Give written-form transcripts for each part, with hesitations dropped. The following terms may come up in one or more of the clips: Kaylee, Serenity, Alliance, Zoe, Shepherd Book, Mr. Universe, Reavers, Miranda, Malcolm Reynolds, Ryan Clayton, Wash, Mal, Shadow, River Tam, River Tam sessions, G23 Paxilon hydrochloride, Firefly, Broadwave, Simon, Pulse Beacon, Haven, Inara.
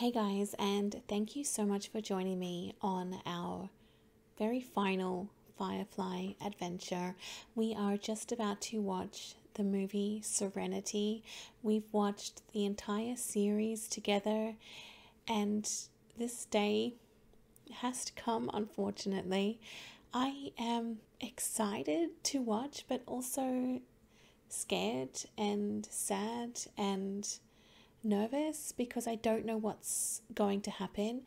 Hey guys, and thank you so much for joining me on our very final Firefly adventure. We are just about to watch the movie Serenity. We've watched the entire series together, and this day has to come, unfortunately. I am excited to watch, but also scared and sad and nervous because I don't know what's going to happen.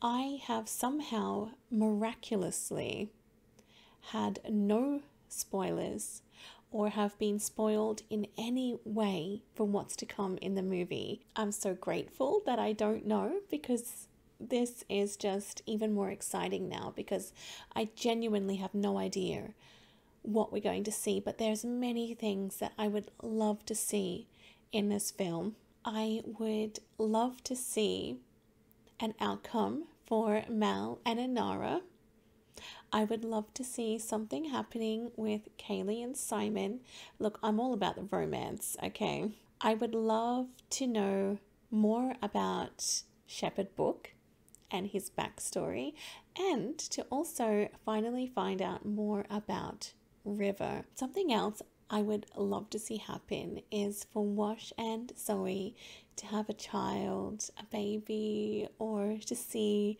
I have somehow miraculously had no spoilers or have been spoiled in any way from what's to come in the movie. I'm so grateful that I don't know, because this is just even more exciting now, because I genuinely have no idea what we're going to see, but there's many things that I would love to see in this film. I would love to see an outcome for Mal and Inara. I would love to see something happening with Kaylee and Simon. Look, I'm all about the romance, okay? I would love to know more about Shepherd Book and his backstory, and to also finally find out more about River. Something else I would love to see happen is for Wash and Zoe to have a child, a baby, or to see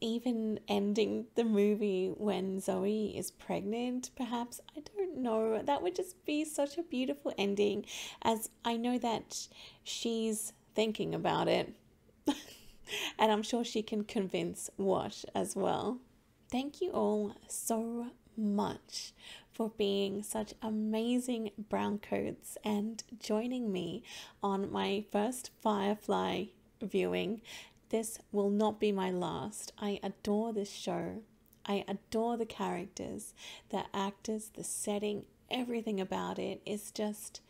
even ending the movie when Zoe is pregnant, perhaps. I don't know. That would just be such a beautiful ending, as I know that she's thinking about it. And I'm sure she can convince Wash as well. Thank you all so much for being such amazing brown coats and joining me on my first Firefly viewing. This will not be my last. I adore this show. I adore the characters, the actors, the setting, everything about it is just,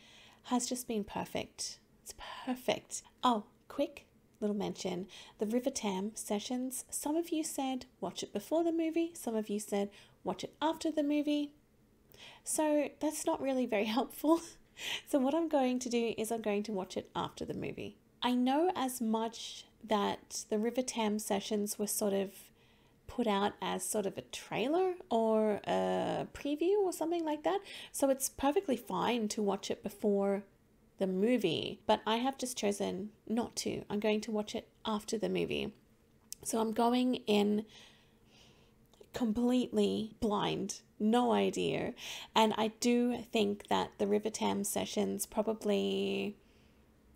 has just been perfect. It's perfect. Oh, quick little mention, the River Tam sessions. Some of you said watch it before the movie, some of you said watch it after the movie. So that's not really very helpful. So what I'm going to do is I'm going to watch it after the movie. I know as much that the River Tam sessions were sort of put out as sort of a trailer or a preview or something like that. So it's perfectly fine to watch it before the movie, but I have just chosen not to. I'm going to watch it after the movie. So I'm going in completely blind, no idea. And I do think that the River Tam sessions probably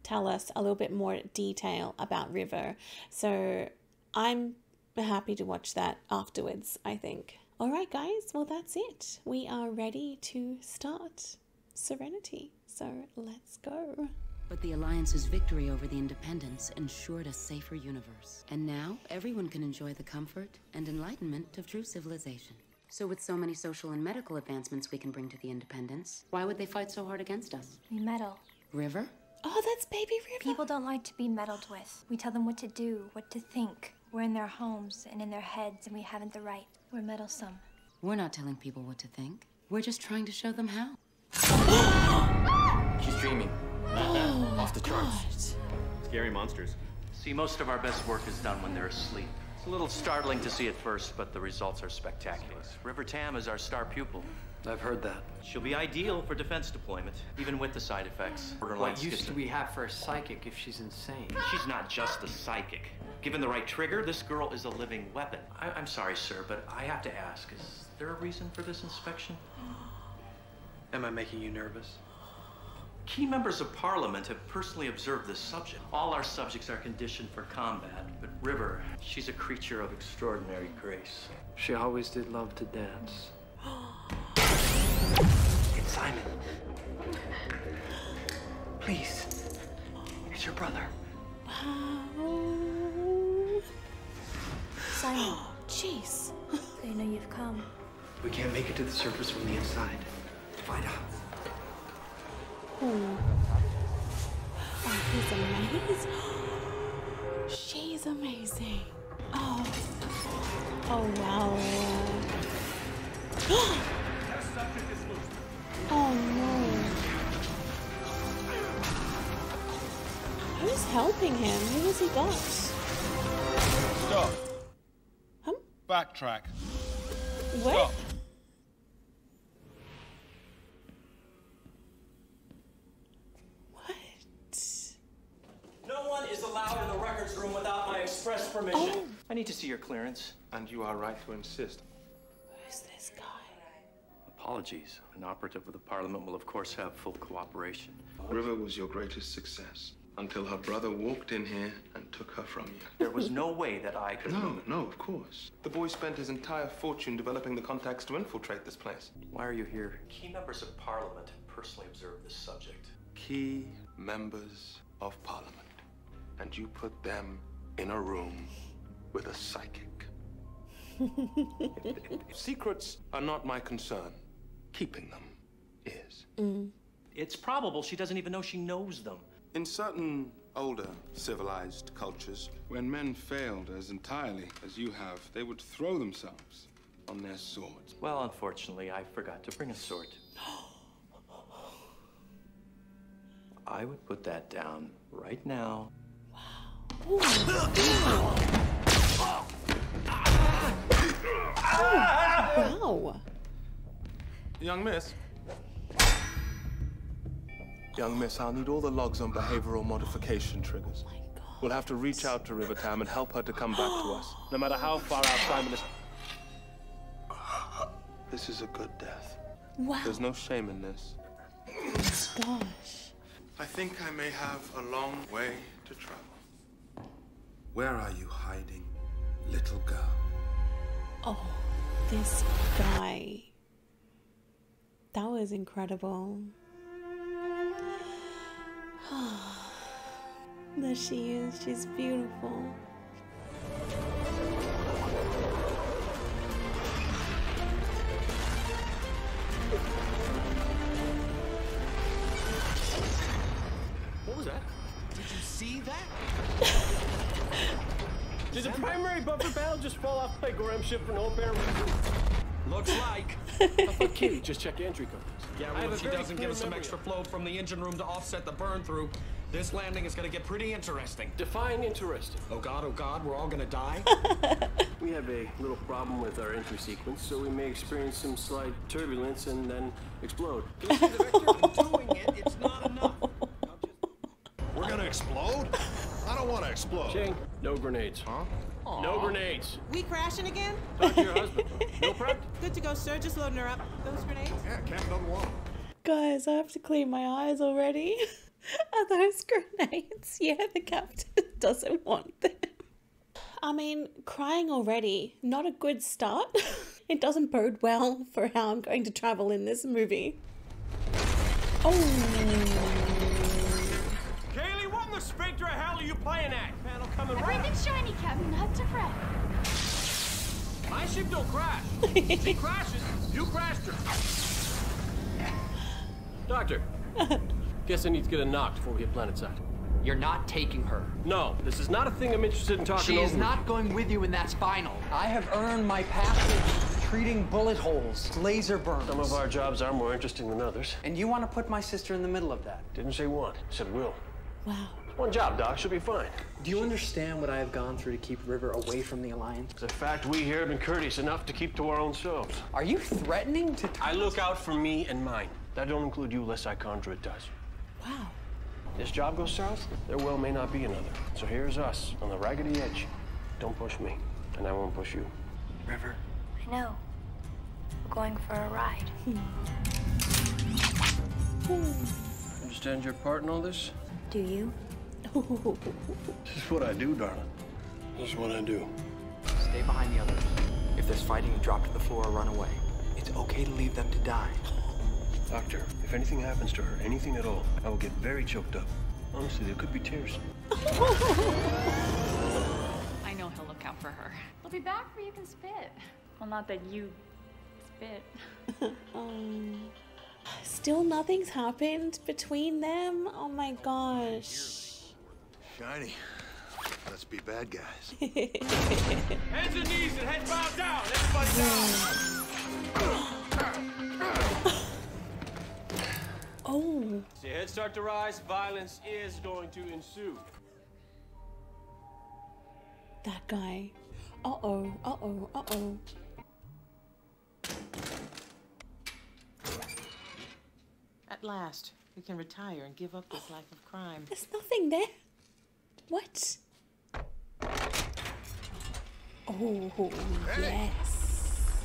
tell us a little bit more detail about River. So I'm happy to watch that afterwards, I think. All right, guys, well, that's it. We are ready to start Serenity. So let's go. But the Alliance's victory over the Independents ensured a safer universe. And now, everyone can enjoy the comfort and enlightenment of true civilization. So with so many social and medical advancements we can bring to the Independents, why would they fight so hard against us? We meddle. River? Oh, that's baby River! People don't like to be meddled with. We tell them what to do, what to think. We're in their homes and in their heads, and we haven't the right. We're meddlesome. We're not telling people what to think. We're just trying to show them how. She's dreaming. Oh, off the charts. Scary monsters. See, most of our best work is done when they're asleep. It's a little startling to see at first, but the results are spectacular. River Tam is our star pupil. I've heard that. She'll be ideal for defense deployment, even with the side effects. What use do we have for a psychic if she's insane? She's not just a psychic. Given the right trigger, this girl is a living weapon. I'm sorry, sir, but I have to ask, is there a reason for this inspection? Am I making you nervous? Key members of Parliament have personally observed this subject. All our subjects are conditioned for combat, but River, she's a creature of extraordinary grace. She always did love to dance. It's Simon. Please. It's your brother. Simon. Jeez. They know you've come. We can't make it to the surface from the inside. Find out. Oh, he's amazing. She's amazing. Oh, oh wow. Oh no. Who's helping him. Who has he got? Stop. Huh? Backtrack. What? Stop. What? No one is allowed in the records room without my express permission. Oh. I need to see your clearance. And you are right to insist. Who's this guy? Apologies. An operative of the Parliament will, of course, have full cooperation. River was your greatest success until her brother walked in here and took her from you. There was no way that I could... No, of course. The boy spent his entire fortune developing the contacts to infiltrate this place. Why are you here? Key members of Parliament personally observed this subject. Key members of Parliament. And you put them in a room with a psychic. Secrets are not my concern. Keeping them is. It's probable she doesn't even know she knows them. In certain older civilized cultures, when men failed as entirely as you have, they would throw themselves on their swords. Well, unfortunately, I forgot to bring a sword. I would put that down right now. Wow. Wow. Young miss. Young miss, I'll need all the logs on behavioral modification triggers. Oh my God. We'll have to reach out to River Tam and help her to come back to us, no matter how far out Simon is. This is a good death. Wow. There's no shame in this. Gosh. I think I may have a long way to travel. Where are you hiding, little girl? Oh, this guy. That was incredible. There she is. She's beautiful. What was that? Did you see that? Did the primary bumper barrel just fall off my Gorham ship for no apparent reason? Looks like. I thought Kitty just checked entry codes. Yeah, well, if she doesn't give us some extra flow from the engine room to offset the burn through, this landing is going to get pretty interesting. Define interesting. Oh God, we're all going to die? We have a little problem with our entry sequence, so we may experience some slight turbulence and then explode. Doing it, it's not enough. We're going to explode? I don't want to explode. Ching, no grenades. Huh? Aww. No grenades. We crashing again? Talk to your husband. No prep? Good to go, sir. Just loading her up. Those grenades? Yeah, Captain doesn't want them. Guys, I have to clean my eyes already. Are those grenades? Yeah, the captain doesn't want them. I mean, crying already. Not a good start. It doesn't bode well for how I'm going to travel in this movie. Oh. What specter of hell are you playing at? Panel coming right. Everything's shiny, Captain. Not to fret. My ship don't crash. She crashes. You crashed her. Doctor. Guess I need to get a knock before we hit planetside. You're not taking her. No, this is not a thing I'm interested in talking over. She is not going with you, and that's final. I have earned my passage. Treating bullet holes, laser burns. Some of our jobs are more interesting than others. And you want to put my sister in the middle of that? Didn't say want. Said will. Wow. One job, Doc. She'll be fine. Do you understand what I have gone through to keep River away from the Alliance? It's a fact we here have been courteous enough to keep to our own selves. Are you threatening to... I look out for me and mine. That don't include you, lest I conjure it does. Wow. This job goes south, there well may not be another. So here's us, on the raggedy edge. Don't push me, and I won't push you. River? I know. We're going for a ride. Understand your part in all this? Do you? This is what I do, darling. This is what I do. Stay behind the others. If there's fighting, you drop to the floor or run away. It's okay to leave them to die. Doctor, if anything happens to her, anything at all, I will get very choked up. Honestly, there could be tears. I know he'll look out for her. He'll be back where you can spit. Well, not that you spit. Still nothing's happened between them? Oh my gosh. Shiny. Let's be bad guys. Hands and knees and head bowed down. Everybody down. Oh. See, heads start to rise. Violence is going to ensue. that guy. Uh-oh, uh-oh, uh-oh. At last, we can retire and give up this life of crime. There's nothing there. What? Oh, hey. Yes.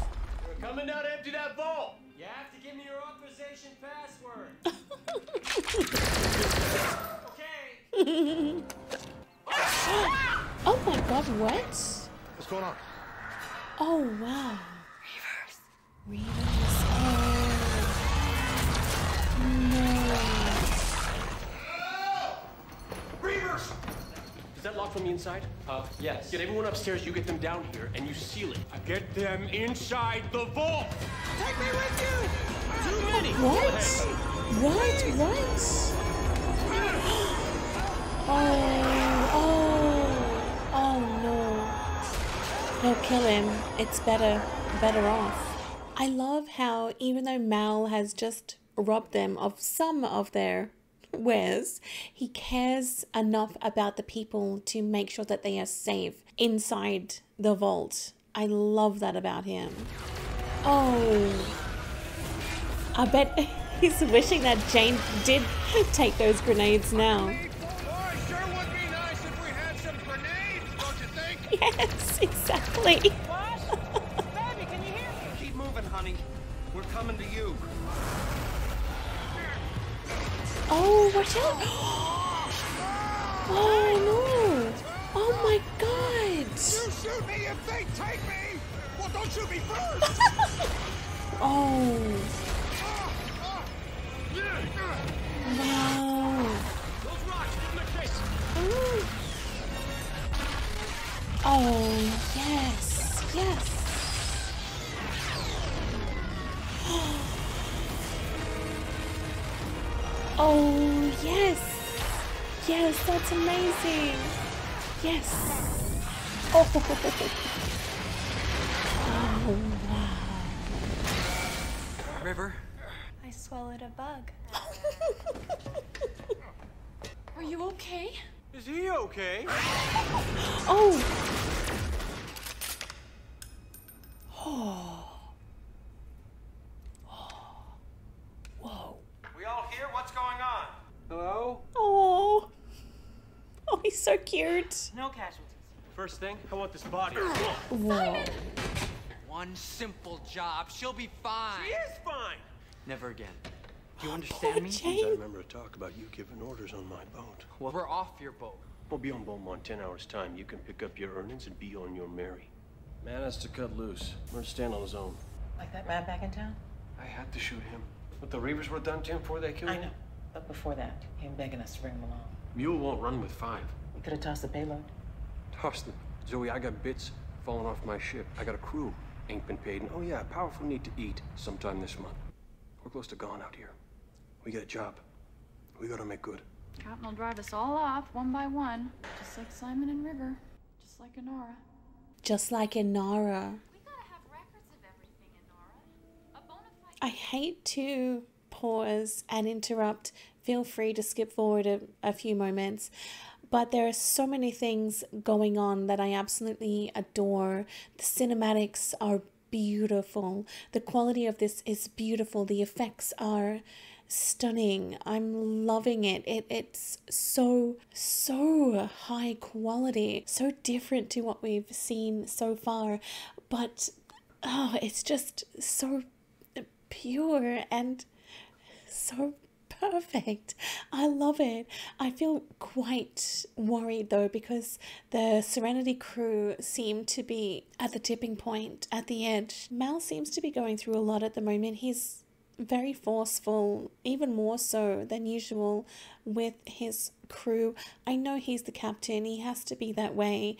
We're coming down to empty that vault. You have to give me your authorization password. Okay. Oh my god, what? What's going on? Oh wow. Reavers. Reavers. Oh. No. Reavers! Is that locked from the inside? Yes. Get everyone upstairs, you get them down here, and you seal it. Get them inside the vault! Take me with you! Too many! What? What? What? Oh. Oh, no. No, kill him. It's better off. I love how, even though Mal has just robbed them of some of their wares, he cares enough about the people to make sure that they are safe inside the vault. I love that about him. Oh, I bet he's wishing that Jane did take those grenades now. Boy, it sure would be nice if we had some grenades, don't you think? Yes, exactly. Wash? Baby, can you hear me? Keep moving, honey. We're coming to you. Oh, watch out! Oh no! Oh my god! You shoot me if they take me! Well, don't shoot me first! Oh! Wow! Those rocks in the case! Oh yes! Yes! Oh, yes. Yes, that's amazing. Yes. Oh, oh wow. River? I swallowed a bug. Are you okay? Is he okay? Oh. Oh. Hello? Oh. Oh, he's so cute. No casualties. First thing, I want this body. Simon! One simple job. She'll be fine. She is fine. Never again. Do you understand me? James. I remember a talk about you giving orders on my boat. Well, we're off your boat. We'll be on Beaumont 10 hours time. You can pick up your earnings and be on your merry. Man has to cut loose. Murder stand on his own. Like that man back in town? I had to shoot him. What the Reavers were done to him before they killed him? I know. But before that, him begging us to bring him along. Mule won't run with five. We could have tossed the payload. Tossed them? Zoe, I got bits falling off my ship. I got a crew. Ain't been paid. And oh yeah, powerful need to eat sometime this month. We're close to gone out here. We got a job. We gotta make good. Captain will drive us all off, one by one. Just like Simon and River. Just like Inara. Just like Inara. We gotta have records of everything, Inara. A bona fide... I hate to... pause and interrupt. Feel free to skip forward a few moments, but there are so many things going on that I absolutely adore. The cinematics are beautiful. The quality of this is beautiful. The effects are stunning. I'm loving it. It's so high quality, so different to what we've seen so far, but oh, it's just so pure and so perfect. I love it. I feel quite worried though, because the Serenity crew seem to be at the tipping point, at the edge. Mal seems to be going through a lot at the moment. He's very forceful, even more so than usual with his crew. I know he's the captain, he has to be that way,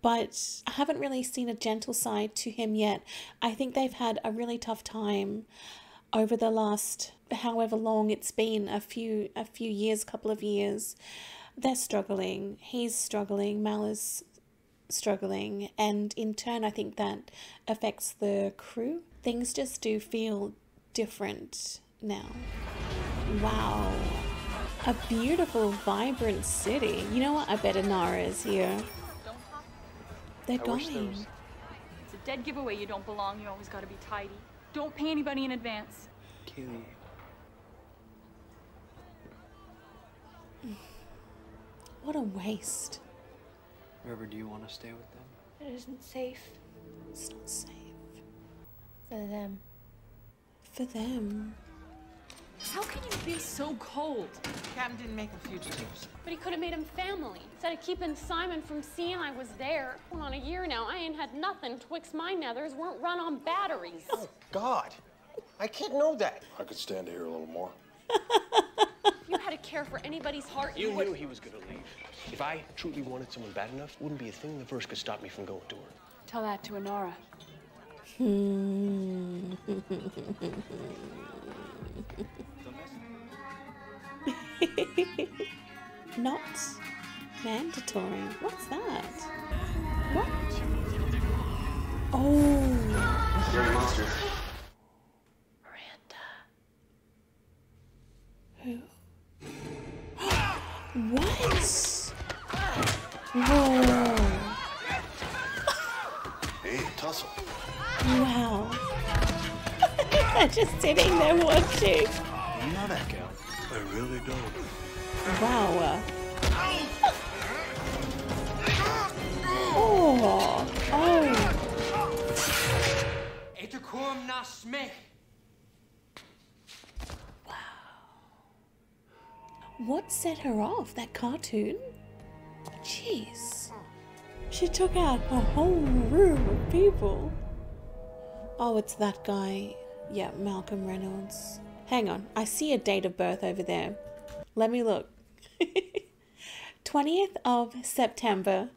but I haven't really seen a gentle side to him yet. I think they've had a really tough time over the last however long it's been, a few years, couple of years. They're struggling, he's struggling, Mal is struggling, and in turn I think that affects the crew. Things just do feel different now. Wow, a beautiful, vibrant city. You know what, I bet Inara is here. They're going. It's a dead giveaway you don't belong. You always gotta be tidy. Don't pay anybody in advance. Kaylee. What a waste. River, do you want to stay with them? It isn't safe. It's not safe. For them. For them. How can you be so cold? Captain didn't make them fugitives. But he could have made them family. Instead of keeping Simon from seeing I was there. Going on a year now, I ain't had nothing. Twix my nethers weren't run on batteries. Oh, God. I can't know that. I could stand here a little more. You had to care for anybody's heart. You knew he was going to leave. If I truly wanted someone bad enough, wouldn't be a thing in the verse could stop me from going to her. Tell that to Inara. Not mandatory. What's that? What? Oh. You're a monster. Miranda. Who? What? Whoa. Hey, tussle. Wow. They're just sitting there watching. You know that girl. I really don't. Wow. Oh. Oh. Wow. What set her off? That cartoon? Jeez. She took out a whole room of people. Oh, it's that guy. Yeah, Malcolm Reynolds. Hang on, I see a date of birth over there. Let me look. 20th of September,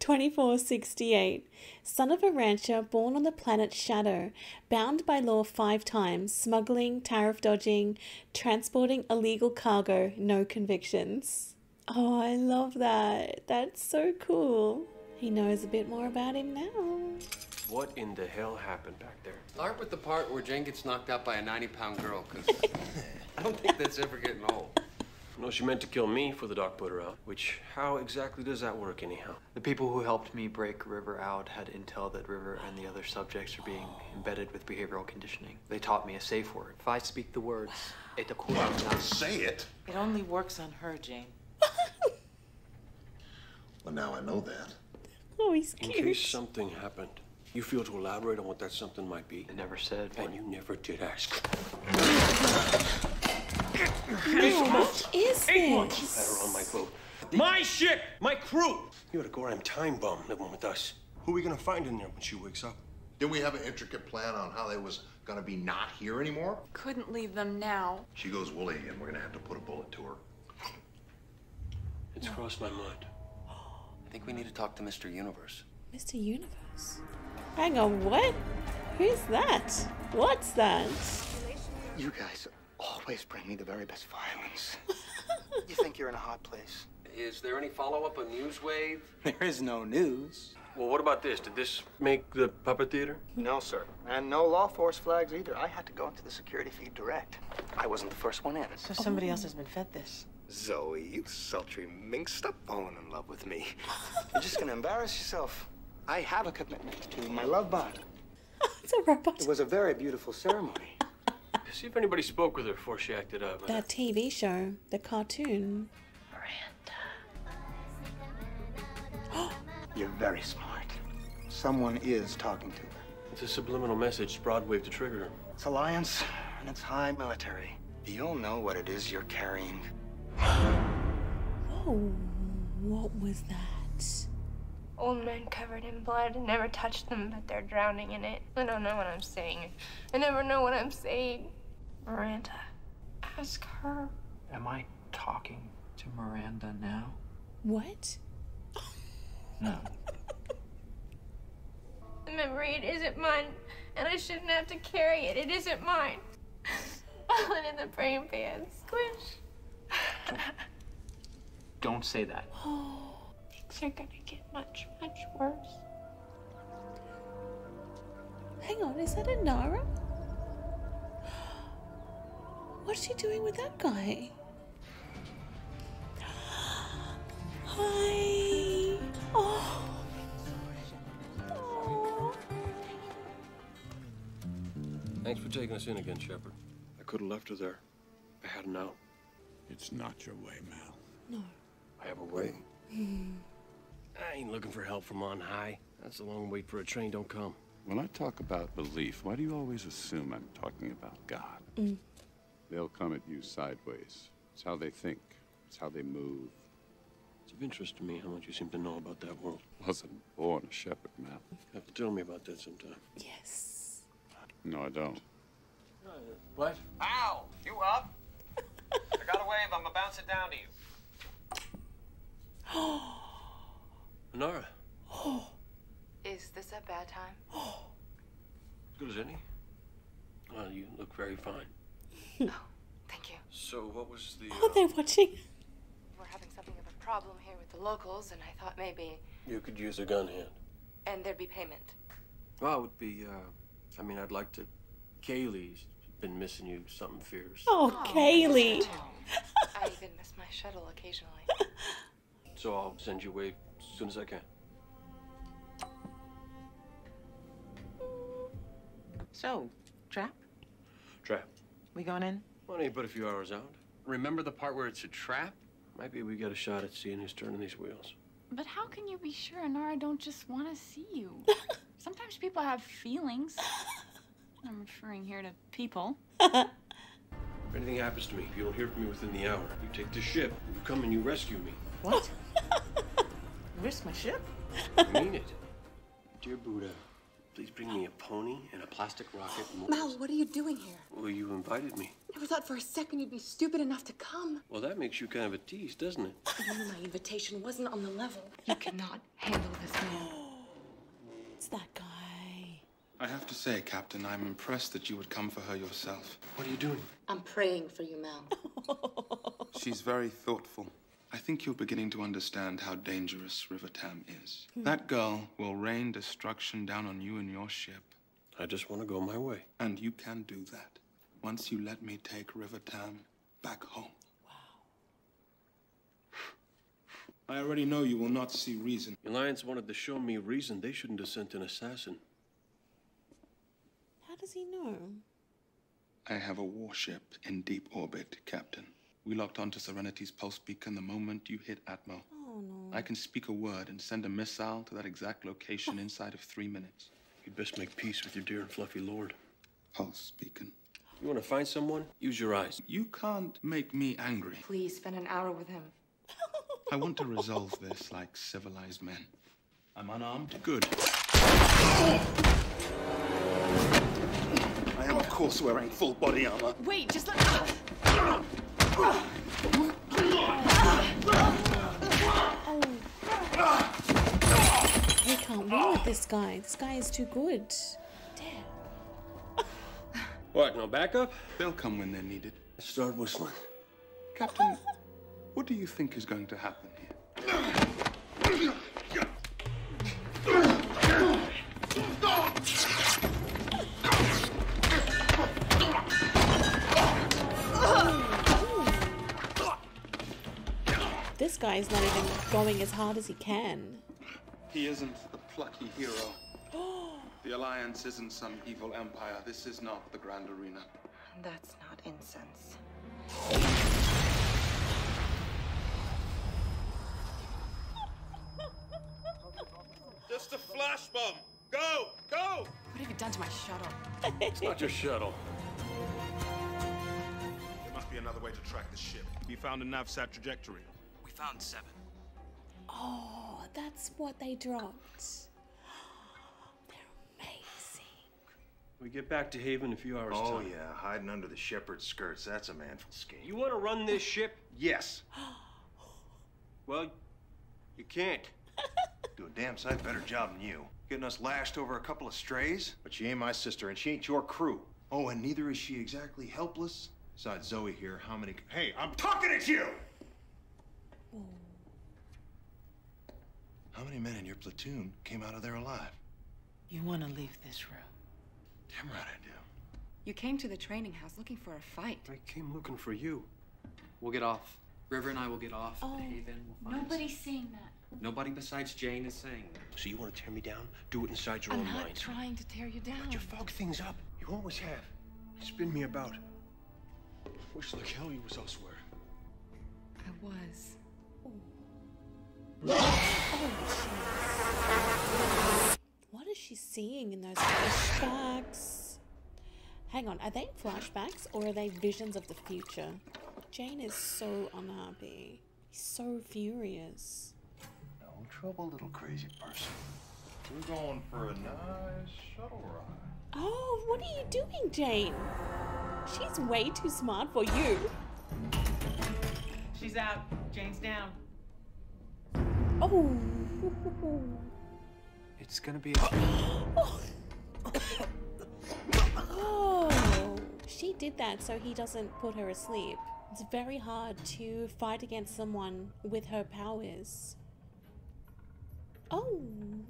2468. Son of a rancher, born on the planet Shadow. Bound by law 5 times. Smuggling, tariff dodging, transporting illegal cargo. No convictions. Oh, I love that. That's so cool. He knows a bit more about him now. What in the hell happened back there? Start with the part where Jen gets knocked out by a 90-pound girl, because I don't think that's ever getting old. No, she meant to kill me for the doc put her out, which how exactly does that work anyhow? The people who helped me break River out had intel that River and the other subjects are being embedded with behavioral conditioning. They taught me a safe word. If I speak the words, it occurs. Well, say it. It only works on her, Jane. Well, now I know that. Oh, he's cute. In case something happened. You feel to elaborate on what that something might be? They never said. And you never did ask. What is this? On my boat. My ship! My crew! You had a goddamn time bomb living with us. Who are we gonna find in there when she wakes up? Didn't we have an intricate plan on how they was gonna be not here anymore? Couldn't leave them now. She goes woolly and we're gonna have to put a bullet to her. It's crossed my mind. I think we need to talk to Mr. Universe. Mr. Universe? Hang on, what? Who's that? What's that? You guys always bring me the very best violence. You think you're in a hot place. Is there any follow-up on Newswave? There is no news. Well, what about this? Did this make the puppet theater? No, sir. And no law force flags either. I had to go into the security feed direct. I wasn't the first one in. So somebody else has been fed this. Zoe, you sultry minx, stop falling in love with me. You're just gonna embarrass yourself. I have a commitment to my love bot. It's a robot. It was a very beautiful ceremony. See if anybody spoke with her before she acted up. That TV show, the cartoon. Miranda. You're very smart. Someone is talking to her. It's a subliminal message, Broadwave to trigger her. It's Alliance, and it's high military. You'll know what it is you're carrying. Whoa, what was that? Old men covered in blood. I never touched them, but they're drowning in it. I don't know what I'm saying. I never know what I'm saying. Miranda, ask her. Am I talking to Miranda now? What? No. The memory, it isn't mine, and I shouldn't have to carry it. It isn't mine. I went in the brain pan. Squish. Don't say that. Oh, things are gonna get much, much worse. Hang on, is that Inara? What's she doing with that guy? Hi. Oh, Thanks for taking us in again, Shepherd. I could have left her there. I had an out. It's not your way, Mal. No. I have a way. I ain't looking for help from on high. That's a long wait for a train don't come. When I talk about belief, why do you always assume I'm talking about God? They'll come at you sideways. It's how they think. It's how they move. It's of interest to me how much you seem to know about that world. Wasn't born a shepherd, Mal. You have to tell me about that sometime. Yes. No, I don't. What? Ow! You up? I got a wave. I'm gonna bounce it down to you. Inara. Oh. Is this a bad time? Oh. As good as any. Well, you look very fine. No, thank you. So what was the... Oh, they're watching. We're having something of a problem here with the locals, and I thought maybe... You could use a gun hand. And there'd be payment. Well, it would be, I mean, I'd like to... Kaylee's been missing you something fierce. Oh, Kaylee. I even miss my shuttle occasionally. So I'll send you away as soon as I can. So, trap? Trap. We going in? Well, only but a few hours out. Remember the part where it's a trap? Maybe we got a shot at seeing who's turning these wheels. But how can you be sure Inara don't just want to see you? Sometimes people have feelings. I'm referring here to people. If anything happens to me, if you don't hear from me within the hour, you take the ship, you come and you rescue me. What? Risk my ship? I mean it. Dear Buddha. Please bring me a pony and a plastic rocket. Mal, what are you doing here? Well, you invited me. Never thought for a second you'd be stupid enough to come. Well, that makes you kind of a tease, doesn't it? You know my invitation wasn't on the level. You cannot handle this man. It's that guy. I have to say, Captain, I'm impressed that you would come for her yourself. What are you doing? I'm praying for you, Mal. She's very thoughtful. I think you're beginning to understand how dangerous River Tam is. That girl will rain destruction down on you and your ship. I just want to go my way. And you can do that once you let me take River Tam back home. Wow. I already know you will not see reason. The Alliance wanted to show me reason. They shouldn't have sent an assassin. How does he know? I have a warship in deep orbit, Captain. We locked onto Serenity's Pulse Beacon the moment you hit Atmo. Oh, no. I can speak a word and send a missile to that exact location inside of 3 minutes. You'd best make peace with your dear and fluffy lord. Pulse Beacon. You want to find someone? Use your eyes. You can't make me angry. Please spend an hour with him. I want to resolve this like civilized men. I'm unarmed. Good. I am, of course, wearing full body armor. Wait, just let me... Oh. I can't win with this guy. This guy is too good. Damn. What, no backup? They'll come when they're needed. Start whistling. Captain, what do you think is going to happen here? This guy is not even going as hard as he can. He isn't the plucky hero. The Alliance isn't some evil empire. This is not the Grand Arena. That's not incense. Just a flash bomb. Go! Go! What have you done to my shuttle? It's not your shuttle. There must be another way to track the ship. You found a navsat trajectory. Found 7. Oh, that's what they dropped. They're amazing. We get back to Haven in a few hours. Oh time. Yeah, hiding under the shepherd's skirts. That's a manful scheme. You want to run this ship? Yes. Well, you can't. Do a damn sight better job than you. Getting us lashed over a couple of strays? But she ain't my sister, and she ain't your crew. Oh, and neither is she exactly helpless. Besides Zoe here, how many... Hey, I'm talking at you! How many men in your platoon came out of there alive? You want to leave this room? Damn right I do. You came to the training house looking for a fight. I came looking for you. We'll get off. River and I will get off. Oh, Haven will find nobody's seeing that. Nobody besides Jane is saying that. So you want to tear me down? Do it inside your own mind. I'm not trying to tear you down. But you fog things up. You always have. Spin me about. Wish the Kelly was elsewhere. I was. Oh, what is she seeing in those flashbacks? Hang on, are they flashbacks or are they visions of the future? Jane is so unhappy. He's so furious. No trouble, little crazy person. We're going for a nice shuttle ride. Oh, what are you doing, Jane? She's way too smart for you. She's out. Jane's down. Oh. It's gonna be Oh. She did that so he doesn't put her asleep. It's very hard to fight against someone with her powers. Oh,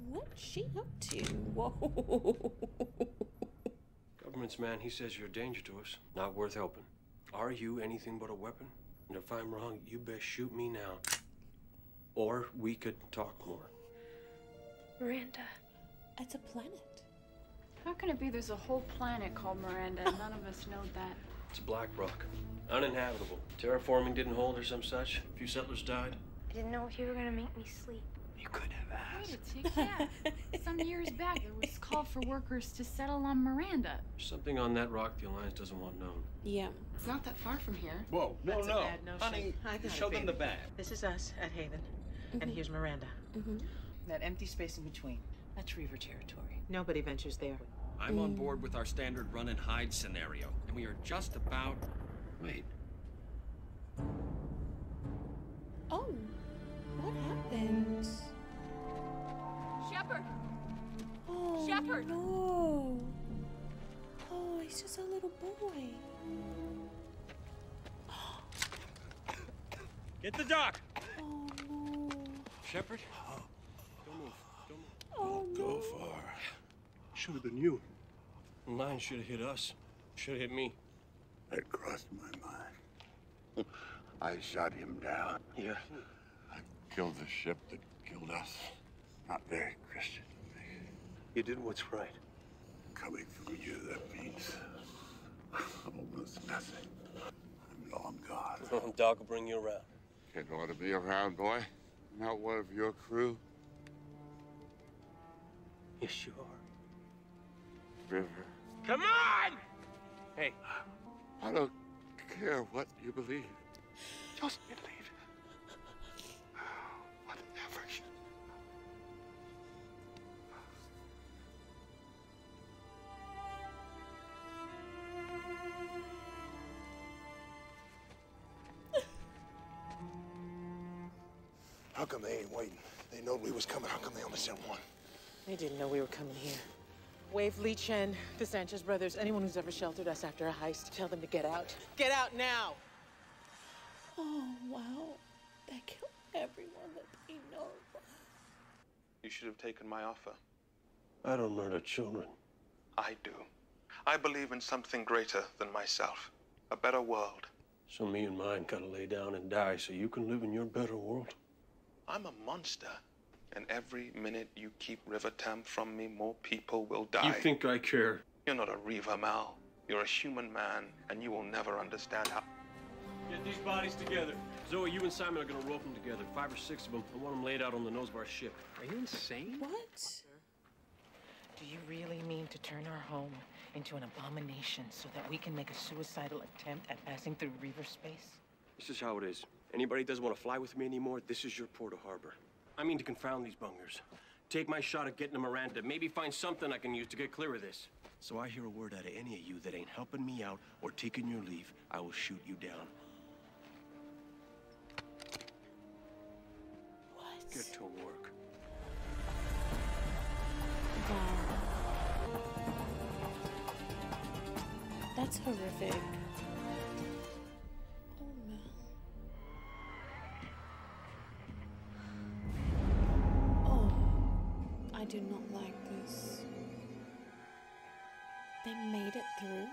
what's she up to? Whoa. Government's man, he says you're a danger to us. Not worth helping. Are you anything but a weapon? And if I'm wrong, you best shoot me now. Or we could talk more. Miranda. It's a planet. How can it be there's a whole planet called Miranda and none of us know that? It's Black Rock. Uninhabitable. Terraforming didn't hold or some such. A few settlers died. I didn't know if you were gonna make me sleep. You could have asked. Right, yeah. Some years back there was a call for workers to settle on Miranda. There's something on that rock the Alliance doesn't want known. Yeah. It's not that far from here. Whoa, no, no. Bad notion. Honey, show them the bag. This is us at Haven. Mm-hmm. And here's Miranda. Mm-hmm. That empty space in between. That's Reaver territory. Nobody ventures there. I'm on board with our standard run and hide scenario, and we are just about... Wait. Oh, what happened? Shepherd! Oh, Shepherd! No! Oh, he's just a little boy. Get the doc! Oh, no. Shepherd? Don't move. Don't move. Oh, don't go far. Should have been you. Mine should have hit us. Should have hit me. That crossed my mind. I shot him down. Yeah. I killed the ship that killed us. Not very Christian of me. You did what's right. Coming from you, that means almost nothing. I'm long gone. Doc will bring you around. Kid ought to be around, boy. Not one of your crew. Yes, you are. River. Come on! Hey. I don't care what you believe. Just believe. Whatever. How come they ain't waiting? They knowed we was coming. How come they only sent one? They didn't know we were coming here. Wave Lee Chen, the Sanchez brothers, anyone who's ever sheltered us after a heist, tell them to get out. Get out now! Oh, wow. They killed everyone that they know. You should have taken my offer. I don't murder children. I do. I believe in something greater than myself. A better world. So me and mine gotta lay down and die so you can live in your better world? I'm a monster. And every minute you keep River Tam from me, more people will die. You think I care? You're not a Reaver, Mal. You're a human man, and you will never understand how... Get these bodies together. Zoe, you and Simon are going to rope them together. 5 or 6 of them. I want them laid out on the nose of our ship. Are you insane? What? Do you really mean to turn our home into an abomination so that we can make a suicidal attempt at passing through Reaver space? This is how it is. Anybody doesn't want to fly with me anymore, this is your port of harbor. I mean to confound these bungers. Take my shot at getting to Miranda. Maybe find something I can use to get clear of this. So I hear a word out of any of you that ain't helping me out or taking your leave, I will shoot you down. What? Get to work. Wow. That's horrific. I do not like this. They made it through?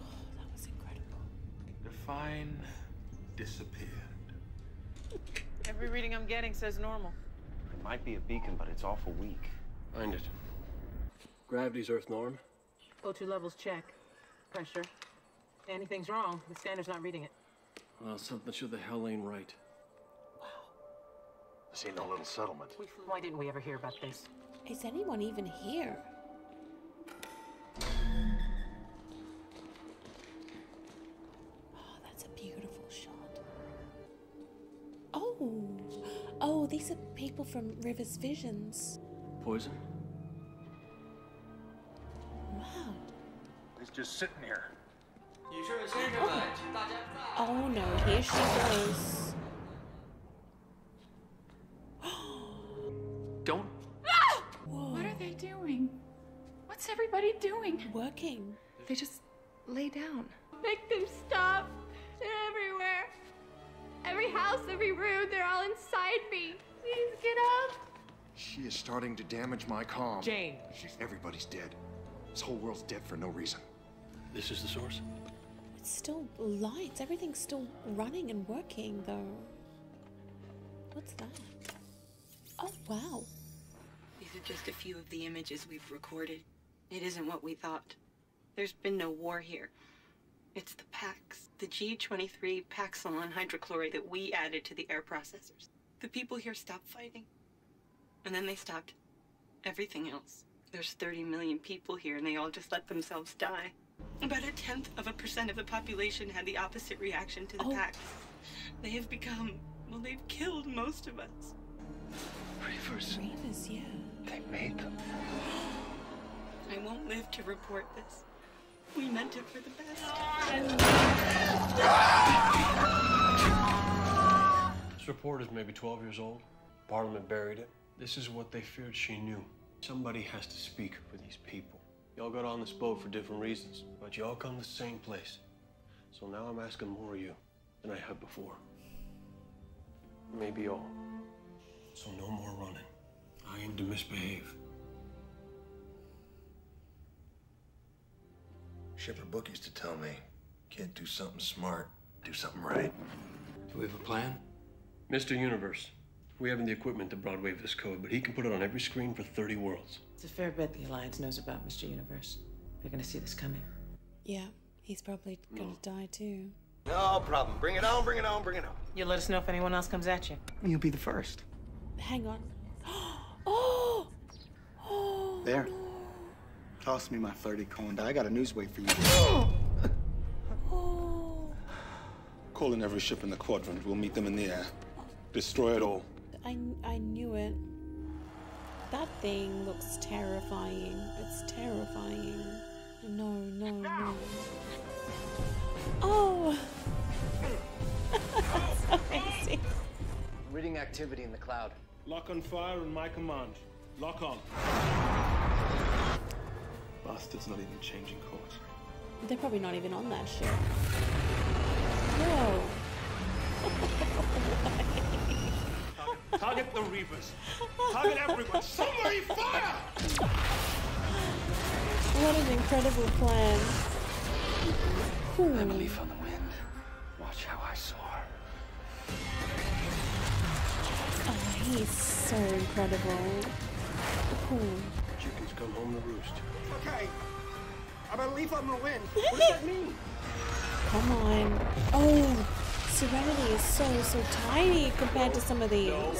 Oh, that was incredible. Define disappeared. Every reading I'm getting says normal. It might be a beacon, but it's awful weak. Find it. Gravity's Earth norm. O2 levels check. Pressure. Anything's wrong. The scanner's not reading it. Well, something sure the hell ain't right. Wow. This ain't no little settlement. Why didn't we ever hear about this? Is anyone even here? Oh, that's a beautiful shot. Oh! Oh, these are people from River's visions. Poison? Wow. He's just sitting here. Oh. Oh no, here she goes. Don't. Whoa. What are they doing? What's everybody doing? Working. They just lay down. Make them stop. They're everywhere. Every house, every room, they're all inside me. Please get up. She is starting to damage my calm. Jane. Everybody's dead. This whole world's dead for no reason. This is the source? It's still lights. Everything's still running and working, though. What's that? Oh, wow. These are just a few of the images we've recorded. It isn't what we thought. There's been no war here. It's the Pax, the G23 Paxilon hydrochloride that we added to the air processors. The people here stopped fighting. And then they stopped everything else. There's 30 million people here, and they all just let themselves die. About 0.1% of the population had the opposite reaction to the Pax. They have become, well, they've killed most of us. Reavers. Reavers, yeah. They made them. I won't live to report this. We meant it for the best. This report is maybe 12 years old. Parliament buried it. This is what they feared she knew. Somebody has to speak for these people. Y'all got on this boat for different reasons, but y'all come to the same place. So now I'm asking more of you than I had before. Maybe all. So no more running. I aim to misbehave. Shepherd Book used to tell me, can't do something smart, do something right. Do we have a plan? Mr. Universe. We haven't the equipment to broadwave this code, but he can put it on every screen for 30 worlds. It's a fair bet the Alliance knows about Mr. Universe. They're gonna see this coming. Yeah, he's probably gonna die too. No problem. Bring it on, bring it on, bring it on. You'll let us know if anyone else comes at you. You'll be the first. Hang on. Oh! Oh! There. No. Toss me my 30 coin. I got a news wave for you. Oh! Calling every ship in the quadrant. We'll meet them in the air. Destroy it all. I knew it. That thing looks terrifying. It's terrifying. No, no, no. Oh! That's amazing. Reading activity in the cloud. Lock on fire on my command. Lock on. Bastard's not even changing course. They're probably not even on that ship. Whoa. Target the Reavers. Target everyone. Somebody fire! What an incredible plan. I believe on the wind. Watch how I soar. Oh, he's so incredible. Chickens come home to roost. Okay. I'm a leaf on the wind. What does that mean? Come on. Oh. Serenity is so tiny compared to some of these. No.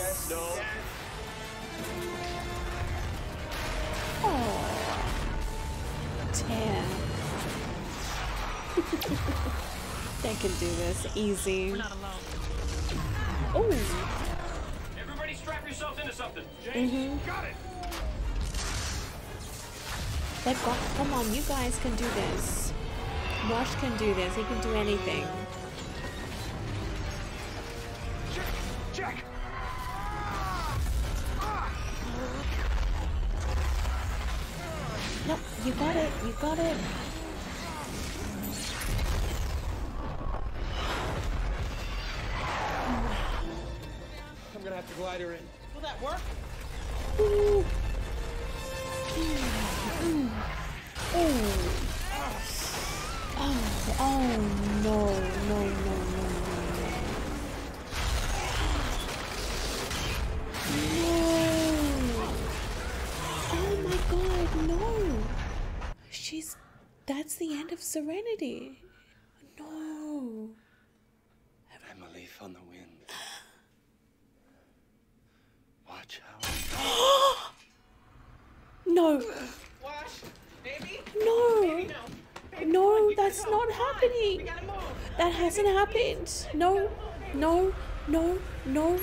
Oh, damn. They can do this easy. We're not alone. Ooh. Everybody strap yourselves into something. James, got it. They've got. Come on, you guys can do this. Wash can do this. He can do anything. Nope, you got it, you got it. I'm gonna have to glide her in. Will that work? Ooh. Mm. Ooh. Oh, oh no. No! Oh my god, no! She's the end of Serenity. No. I'm a leaf on the wind. Watch how. No. Wash, baby. No. Baby, no. Baby, no, that's not happening. That hasn't happened. No, no, no, no,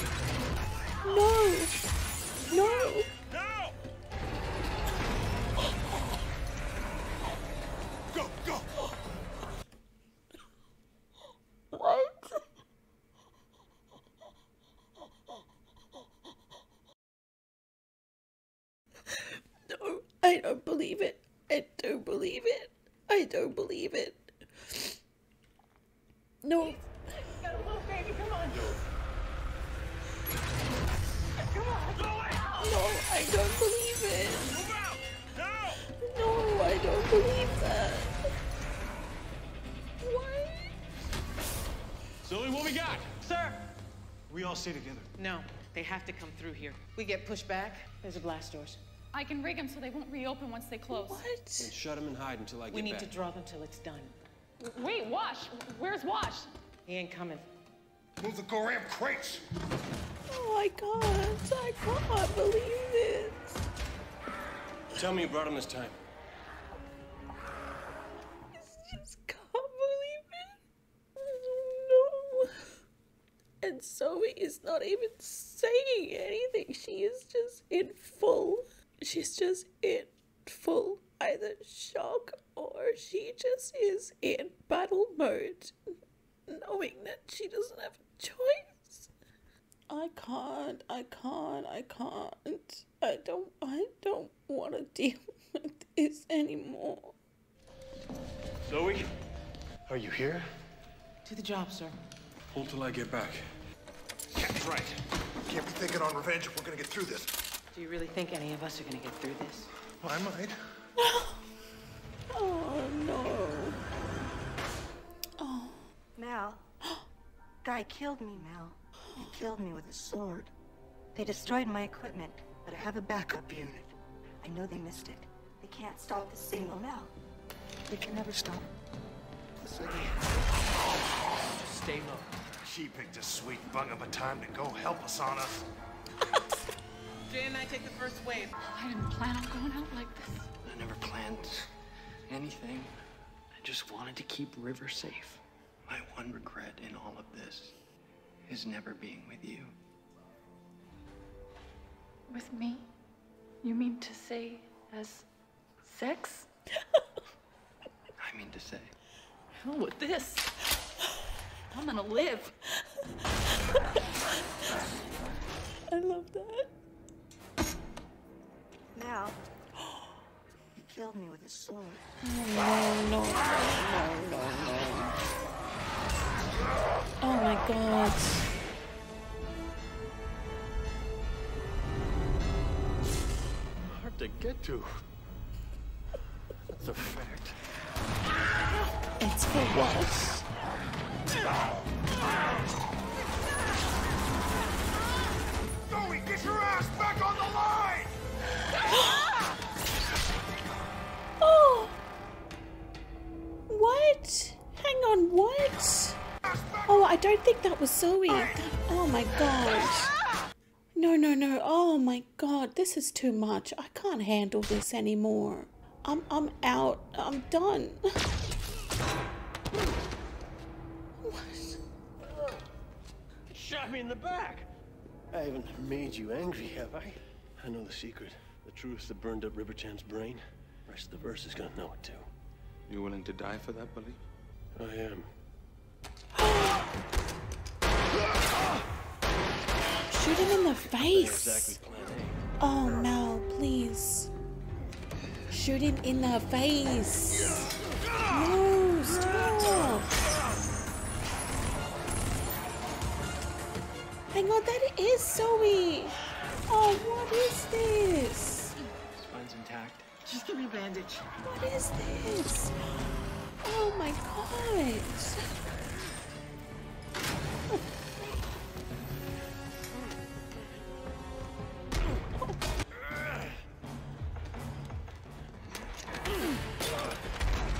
no, no. Go, go. What? No, I don't believe it. I don't believe it. I don't believe it. No. No, I don't believe it. No, I don't believe that. What? Zoe, what we got? Sir! We all stay together. No, they have to come through here. We get pushed back, there's a blast doors. I can rig them so they won't reopen once they close. What? Then shut them and hide until I get back. We need to draw them till it's done. Wait, Wash! Where's Wash? He ain't coming. Move the goddamn crates! Oh, I can't believe it. Tell me you brought him this time. I just can't believe it. Oh, no. And Zoe is not even saying anything. She is just in full. She's just in full either shock or she just is in battle mode, knowing that she doesn't have a choice. I can't. I don't want to deal with this anymore. Zoe, are you here? Do the job, sir. Hold till I get back. That's right. Can't be thinking on revenge if we're gonna get through this. Do you really think any of us are gonna get through this? Well, I might. Oh, no. Oh. Mal. Guy killed me, Mal. He killed me with his sword. They destroyed my equipment, but I have a backup unit. I know they missed it. They can't stop this signal now. They can never stop. Stay low. She picked a sweet bug of a time to go help us on us. Jay and I take the first wave. I didn't plan on going out like this. I never planned anything. I just wanted to keep River safe. My one regret in all of this is never being with you. With me? You mean to say as sex? I mean to say. Hell with this. I'm gonna live. I love that. Now, he killed me with his sword. No. Oh my God. Hard to get to. That's a fact. It's for what? Zoe, get your ass back on the line! Oh! What? Hang on, what? Oh, I don't think that was Zoe. Oh my God. No. Oh my God, this is too much. I can't handle this anymore. I'm out. I'm done. What? Shot me in the back. I haven't made you angry, have I? I know the secret. The truth that burned up River Tam's brain. The rest of the verse is gonna know it too. You willing to die for that belief? I am. Shoot him in the face! Exactly. Oh no, please. Shoot him in the face! No, stop! Hang on, that is Zoe! Oh, what is this? His spine's intact. Just give me a bandage. What is this? Oh my God!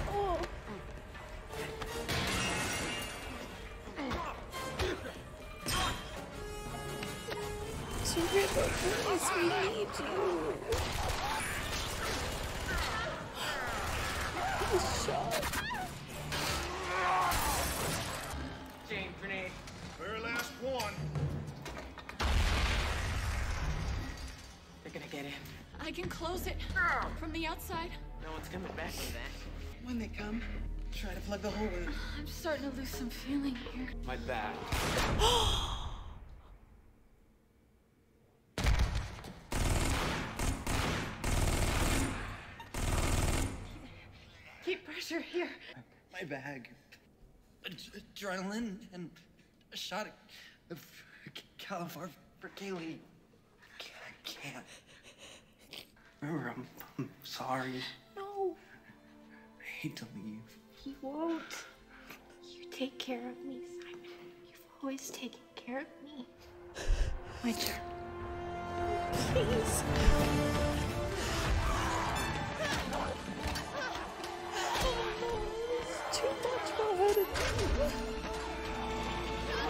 Oh. Please, we need you. Please shut. Chain grenade. Very last one. They're gonna get in. I can close it from the outside. No one's coming back with that. When they come, try to plug the hole in. I'm starting to lose some feeling here. My back. Keep pressure here. My bag. Adrenaline and a shot of Calabar for Kaylee. I can't. River, I'm sorry. No. I hate to leave. He won't. You take care of me, Simon. You've always taken care of me. My turn. Please. It's too much for her to do.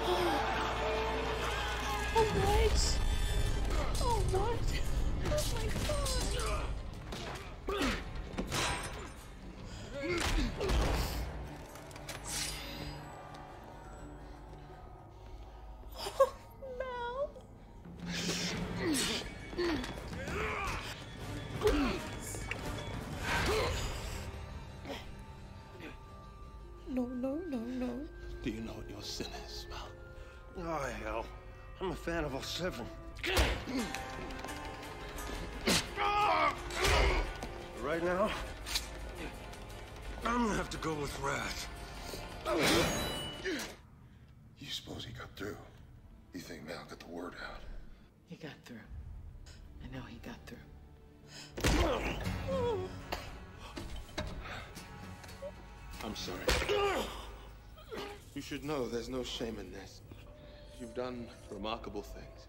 Oh, what? Oh my God. Oh, Mal. No. Do you know what your sin is, Mal? Oh, hell. I'm a fan of all seven. Right now, I'm gonna have to go with Wrath. You suppose he got through? You think Mal got the word out? He got through. I know he got through. I'm sorry. You should know there's no shame in this. You've done remarkable things,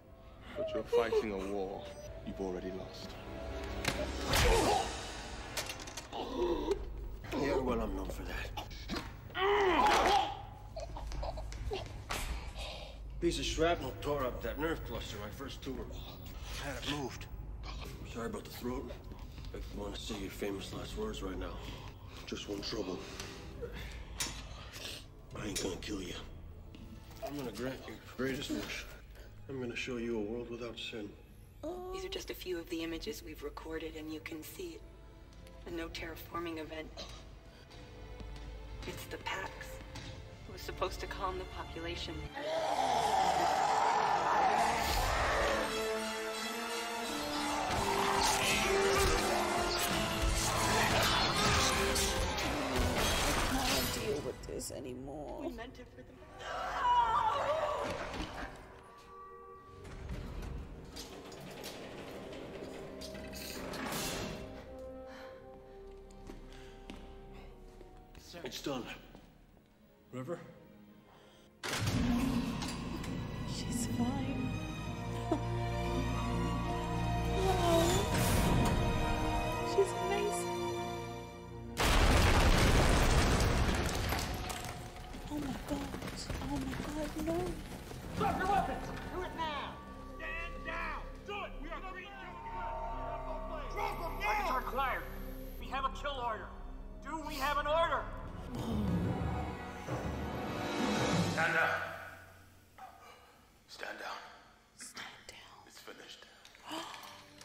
but you're fighting a war you've already lost. Yeah, well, I'm known for that. Piece of shrapnel tore up that nerve cluster my first tour. Had it moved. I'm sorry about the throat. If you want to say your famous last words right now, just one trouble. I ain't gonna kill you. I'm gonna grant your greatest wish. I'm gonna show you a world without sin. These are just a few of the images we've recorded, and you can see it. A no terraforming event. It's the Pax. It was supposed to calm the population. I can't deal with this anymore. We meant it for the... No! It's done. River? She's fine. Wow. She's amazing. Oh my God. Oh my God, no. Drop your weapons! Do it now! Stand down! Do it! We are free! Drop them now! Orders required. We have a kill order. Do we have an order? Stand down. Stand down. Stand down. It's finished.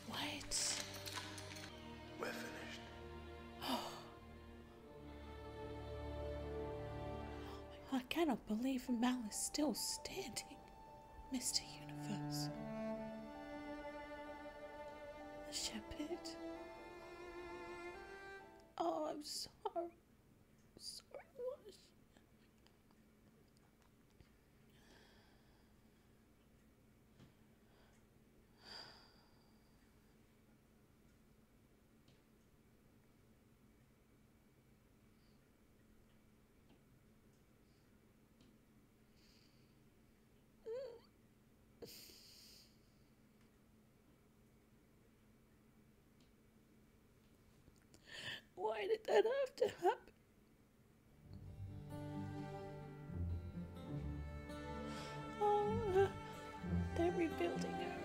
What? We're finished. I cannot believe Mal is still standing. Mr. Universe. The Shepherd. Oh, I'm sorry. Sorry, Wash. Why did that have to happen? They're rebuilding her.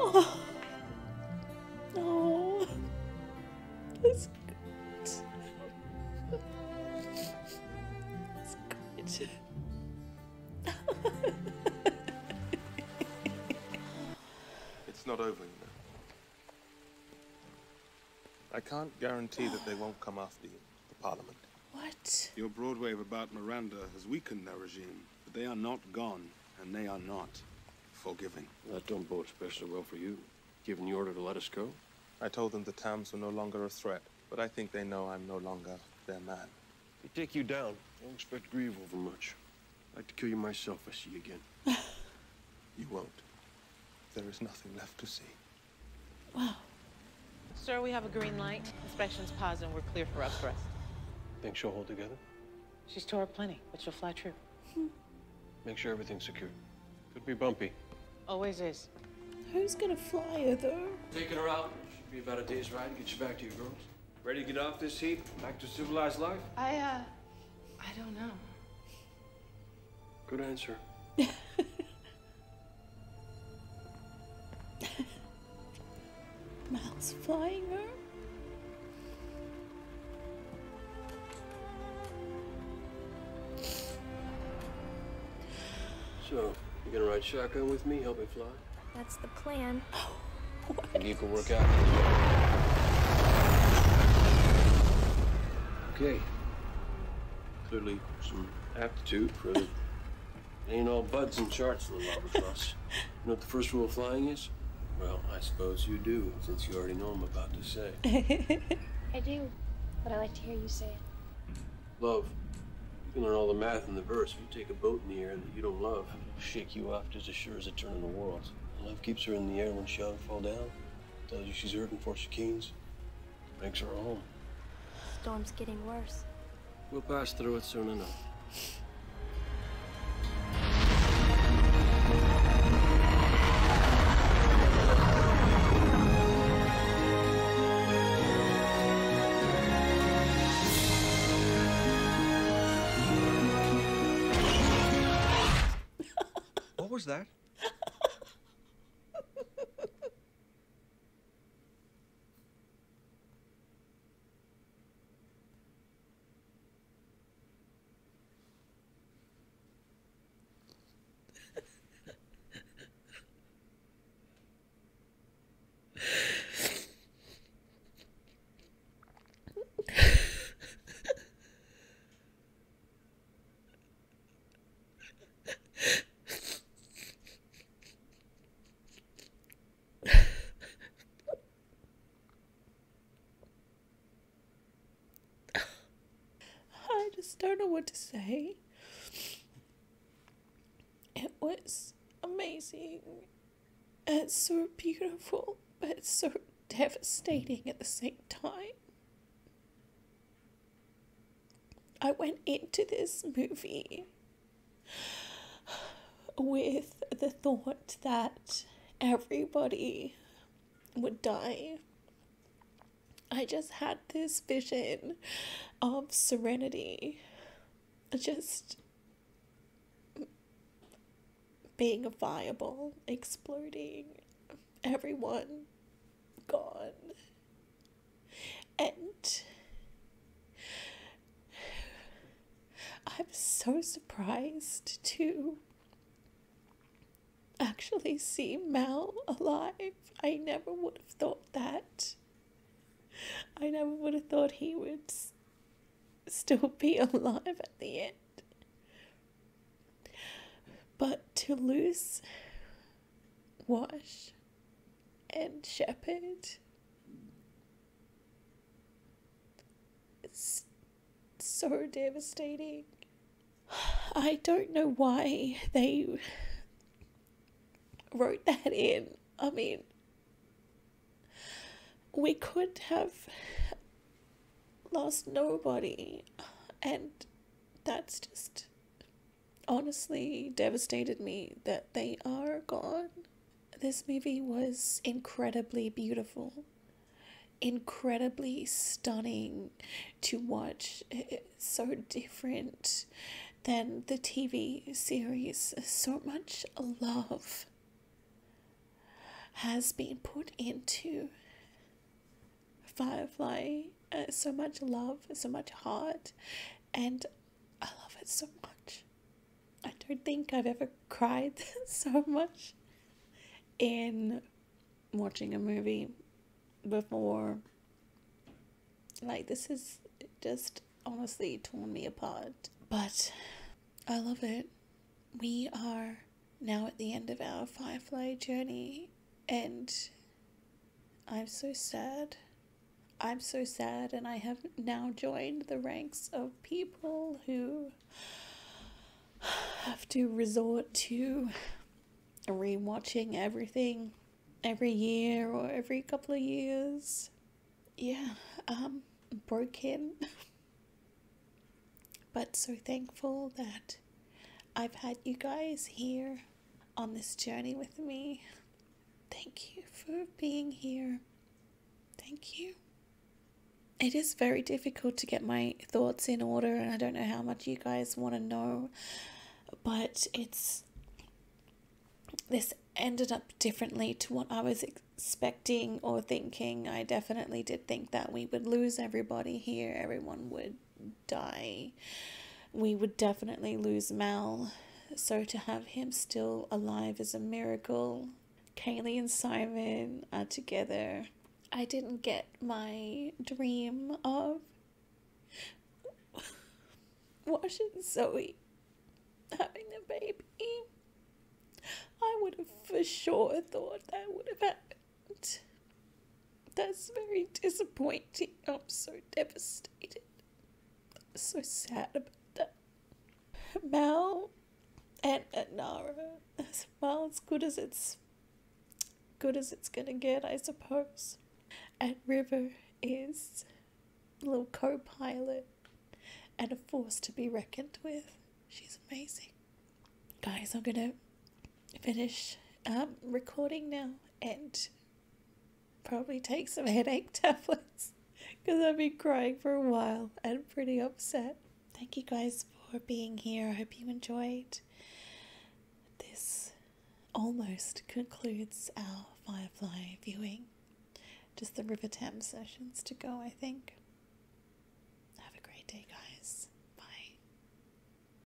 Oh. Oh. That's good. That's good. It's not over, you know. I can't guarantee that they won't come after you, the Parliament. What? Your broadwave about Miranda has weakened their regime, but they are not gone, and they are not forgiving. That don't bode especially well for you, given the order to let us go. I told them the Tams were no longer a threat, but I think they know I'm no longer their man. If they take you down, I don't expect to grieve over much. I'd like to kill you myself if I see you again. You won't. There is nothing left to see. Wow. Sir, we have a green light. Inspections paused and we're clear for up thrust. Think she'll hold together? She's tore up plenty, but she'll fly true. Make sure everything's secure. Could be bumpy. Always is. Who's gonna fly her, though? Taking her out. Should be about a day's ride to get you back to your girls. Ready to get off this heat? Back to civilized life? I don't know. Good answer. Mal's flying her? So, you gonna ride shotgun with me, help me fly? That's the plan. Oh, what? You can work out. Okay. Clearly, some aptitude for the... Ain't all buds and charts in the albatross. You know what the first rule of flying is? Well, I suppose you do, since you already know I'm about to say. I do, but I like to hear you say it. Love. You can learn all the math in the verse. If you take a boat in the air that you don't love, it'll shake you off just as sure as a turn in the world. Love keeps her in the air when she ought to fall down. Tells you she's hurting before she keens. Makes her home. Storm's getting worse. We'll pass through it soon enough. What was that? Don't know what to say. It was amazing. It's so beautiful, but it's so devastating at the same time. I went into this movie with the thought that everybody would die. I just had this vision of Serenity just being a fireball, exploding, everyone gone. And I'm so surprised to actually see Mal alive. I never would have thought that. I never would have thought he would still be alive at the end. But to lose Wash and Shepherd is so devastating. I don't know why they wrote that in. I mean, we could have lost nobody, and that's just honestly devastated me that they are gone. This movie was incredibly beautiful, incredibly stunning to watch. It's so different than the TV series. So much love. has been put into Firefly. So much love, so much heart, and I love it so much. I don't think I've ever cried so much in watching a movie before. Like, this has just honestly torn me apart, but I love it. We are now at the end of our Firefly journey, and I'm so sad. I'm so sad, and I have now joined the ranks of people who have to resort to rewatching everything every year or every couple of years. Yeah, broken. But so thankful that I've had you guys here on this journey with me. Thank you for being here. Thank you. It is very difficult to get my thoughts in order, and I don't know how much you guys want to know, but this ended up differently to what I was expecting or thinking. I definitely did think that we would lose everybody here, everyone would die. We would definitely lose Mal, so to have him still alive is a miracle. Kaylee and Simon are together. I didn't get my dream of Wash and Zoe having a baby. I would have for sure thought that would have happened. That's very disappointing. I'm so devastated. I'm so sad about that. Mal and Inara, as well, as good as it's gonna get, I suppose. And River is a little co-pilot and a force to be reckoned with. She's amazing. Guys, I'm gonna finish recording now and probably take some headache tablets because I've been crying for a while and pretty upset. Thank you guys for being here. I hope you enjoyed. This almost concludes our Firefly viewing. Just the River Tam sessions to go, I think. Have a great day, guys.